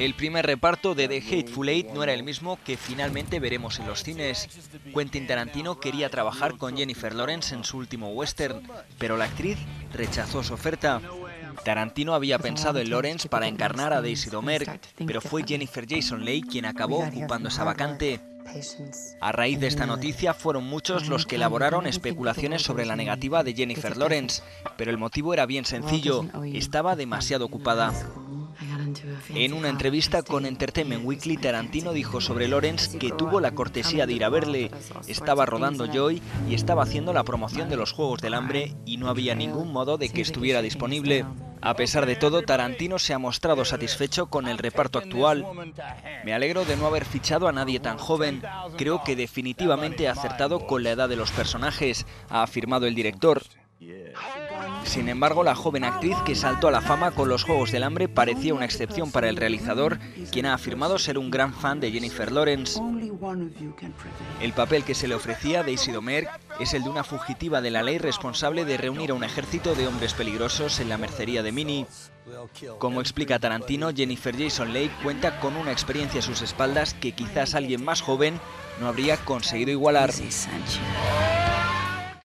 El primer reparto de The Hateful Eight no era el mismo que finalmente veremos en los cines. Quentin Tarantino quería trabajar con Jennifer Lawrence en su último western, pero la actriz rechazó su oferta. Tarantino había pensado en Lawrence para encarnar a Daisy Domergue, pero fue Jennifer Jason Leigh quien acabó ocupando esa vacante. A raíz de esta noticia fueron muchos los que elaboraron especulaciones sobre la negativa de Jennifer Lawrence, pero el motivo era bien sencillo: estaba demasiado ocupada. En una entrevista con Entertainment Weekly, Tarantino dijo sobre Lawrence que tuvo la cortesía de ir a verle. Estaba rodando Joy y estaba haciendo la promoción de los Juegos del Hambre y no había ningún modo de que estuviera disponible. A pesar de todo, Tarantino se ha mostrado satisfecho con el reparto actual. Me alegro de no haber fichado a nadie tan joven. Creo que definitivamente ha acertado con la edad de los personajes, ha afirmado el director. Sin embargo, la joven actriz que saltó a la fama con los Juegos del Hambre parecía una excepción para el realizador, quien ha afirmado ser un gran fan de Jennifer Lawrence. El papel que se le ofrecía a Daisy Domergue es el de una fugitiva de la ley responsable de reunir a un ejército de hombres peligrosos en la mercería de Minnie. Como explica Tarantino, Jennifer Jason Leigh cuenta con una experiencia a sus espaldas que quizás alguien más joven no habría conseguido igualar.